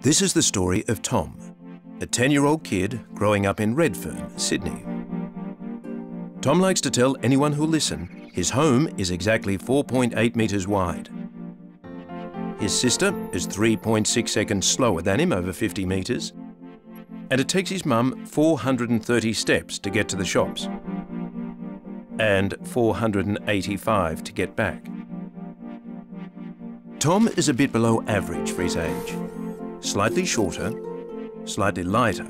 This is the story of Tom, a 10-year-old kid growing up in Redfern, Sydney. Tom likes to tell anyone who'll listen his home is exactly 4.8 metres wide. His sister is 3.6 seconds slower than him, over 50 metres, and it takes his mum 430 steps to get to the shops and 485 to get back. Tom is a bit below average for his age. Slightly shorter, slightly lighter,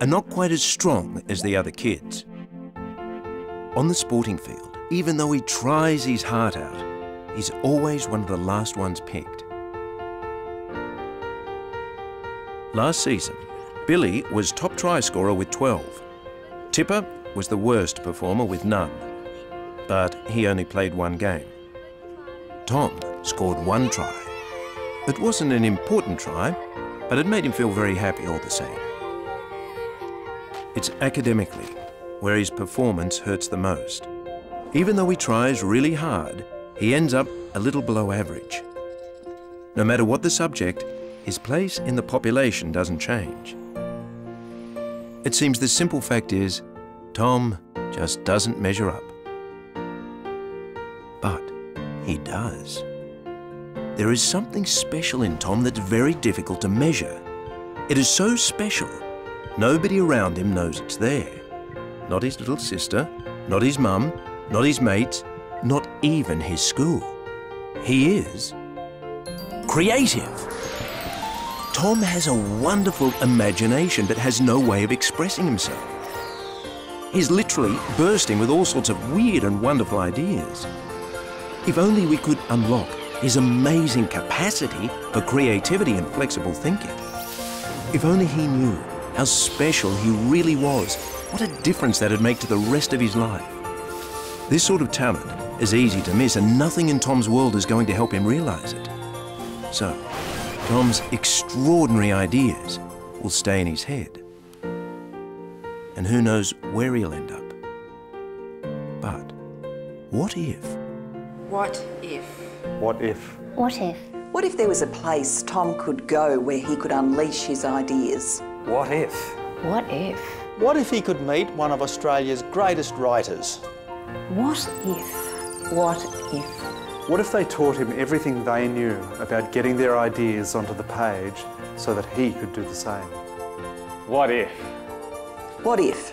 and not quite as strong as the other kids. On the sporting field, even though he tries his heart out, he's always one of the last ones picked. Last season, Billy was top try scorer with 12. Tipper was the worst performer with none, but he only played one game. Tom scored one try. It wasn't an important try, but it made him feel very happy all the same. It's academically where his performance hurts the most. Even though he tries really hard, he ends up a little below average. No matter what the subject, his place in the population doesn't change. It seems the simple fact is, Tom just doesn't measure up. But he does. There is something special in Tom that's very difficult to measure. It is so special, nobody around him knows it's there. Not his little sister, not his mum, not his mates, not even his school. He is creative. Tom has a wonderful imagination but has no way of expressing himself. He's literally bursting with all sorts of weird and wonderful ideas. If only we could unlock his amazing capacity for creativity and flexible thinking. If only he knew how special he really was, what a difference that would make to the rest of his life. This sort of talent is easy to miss, and nothing in Tom's world is going to help him realise it. So, Tom's extraordinary ideas will stay in his head. And who knows where he'll end up. But what if? What if? What if? What if? What if there was a place Tom could go where he could unleash his ideas? What if? What if? What if he could meet one of Australia's greatest writers? What if? What if? What if they taught him everything they knew about getting their ideas onto the page so that he could do the same? What if? What if?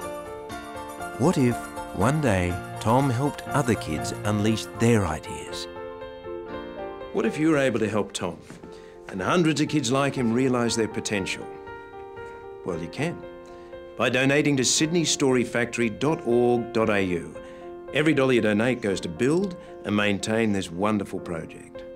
What if one day Tom helped other kids unleash their ideas? What if you were able to help Tom and hundreds of kids like him realise their potential? Well, you can by donating to sydneystoryfactory.org.au. Every dollar you donate goes to build and maintain this wonderful project.